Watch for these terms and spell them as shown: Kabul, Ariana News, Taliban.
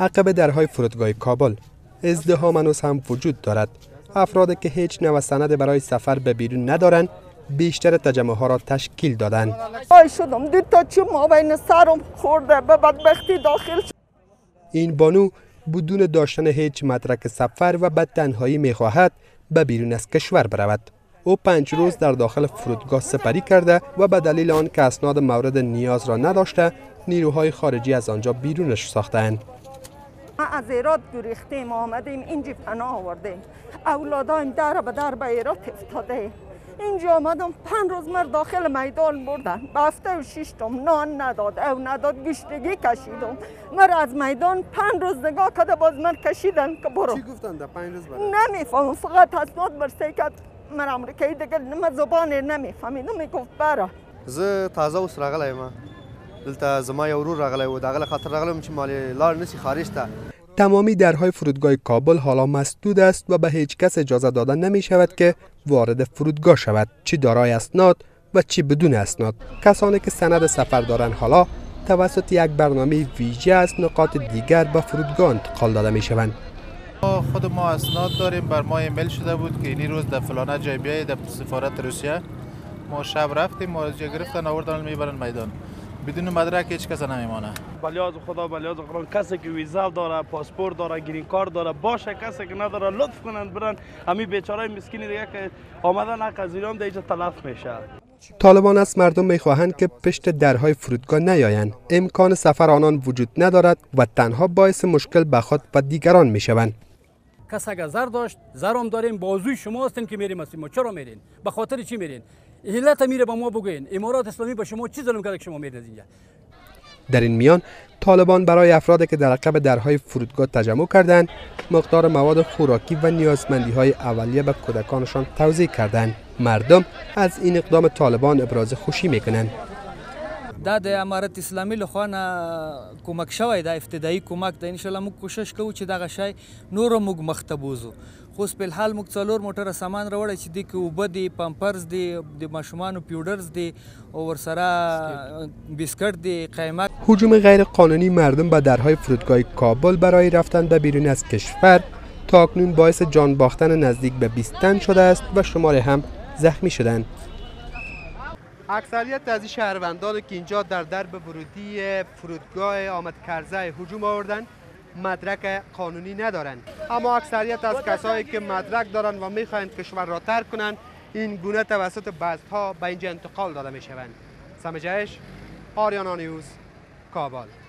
عقب درهای فرودگاه کابل ازدحام هنوز هم وجود دارد. افرادی که هیچ نوع سند برای سفر به بیرون ندارند بیشتر تجمع ها را تشکیل دادند. شدم دید تا چی ما بین سرم خورده به بدبختی داخل شد. این بانو بدون داشتن هیچ مدرک سفر و به تنهایی میخواهد به بیرون از کشور برود. او 5 روز در داخل فرودگاه سپری کرده و به دلیل آن که اسناد مورد نیاز را نداشته نیروهای خارجی از آنجا بیرونش ساختند. ما از ایراد گریختیم آمدیم اینجا پناه آوردیم. اولادایم در به در به ایراد افتاده. اینجا آمدم 5 روز مر داخل میدان بردن. به هفته و 6 توم نان نداد. او نداد گشتگی کشیدم. مر از میدان 5 روز نگاه کرده باز مر کشیدن که برو. چی گفتن در 5 روز برای؟ نمیفهم فقط اسناد برسه که من امریکایی دیگه من زبان نمیفهمیدم میگفت برا. زه تازه اوس راغلی ما. دلته زما یو ورور راغلی و داغله خاطر راغلم چې مالی لار نسی خارج ته. تمامی درهای فرودگاه کابل حالا مسدود است و به هیچ کس اجازه داده نمی شود که وارد فرودگاه شود، چی دارای اسناد و چی بدون اسناد. کسانی که سند سفر دارند حالا توسط یک برنامه ویژه از نقاط دیگر به فرودگاه انتقال داده می شوند. خود ما اسناد داریم، بر ما ایمیل شده بود که این روز در فلانه جای بیایید در سفارت روسیه. ما شب رفتیم، ما روزی گرفتن آوردن میبرن میدان. بدون مدرک هیچ کس نمیمانه. بلیاز خدا بلیاز قرآن، کسی که ویزا داره، پاسپورت داره، گرین کارت داره باشه، کسی که نداره لطف کنند برن. همین بیچاره مسکینی دیگه که آمدن حق از ایران دیگه تلف میشه. طالبان از مردم میخواهند که پشت درهای فرودگاه نیایند. امکان سفر آنان وجود ندارد و تنها باعث مشکل به خود و دیگران میشوند. کس اگر زر داشت، زرم داریم، بازوی شما هستین که میریم هستیم. ما چرا میرین؟ به خاطر چی میرین؟ علت میره با ما بگین. امارات اسلامی با شما چی ظلم کرده که شما میرین از اینجا؟ در این میان طالبان برای افرادی که در عقب درهای فرودگاه تجمع کردند، مقدار مواد خوراکی و نیازمندی‌های اولیه به کودکانشان توزیع کردند. مردم از این اقدام طالبان ابراز خوشی میکنند. د امارات اسلامي لخوانه کومک شوی د ابتدایي کومک د ان شاء الله موږ کوشش کوو چې دغه شی نور موږ مختبوزو. خو په الحال موږ 4 موټر سامان راوړی چې د کوبه دی، پمپرز دی، د ماشومان پیوډرز دی او ورسره بیسکټ دی، قیمت. هجوم غیر قانونی مردم به درهای فرودگاه کابل برای رفتن به بیرون از کشور تاکنون باعث جان باختن نزدیک به 20 تن شده است و شماره هم زخمی شدند. اکثریت از این شهروندان که اینجا در درب ورودی فرودگاه آمد کرزه هجوم آوردن مدرک قانونی ندارند، اما اکثریت از کسایی که مدرک دارند و میخواهند کشور را ترک کنند این گونه توسط بسها به اینجا انتقال داده میشوند. سمجهش، آریانا نیوز، کابل.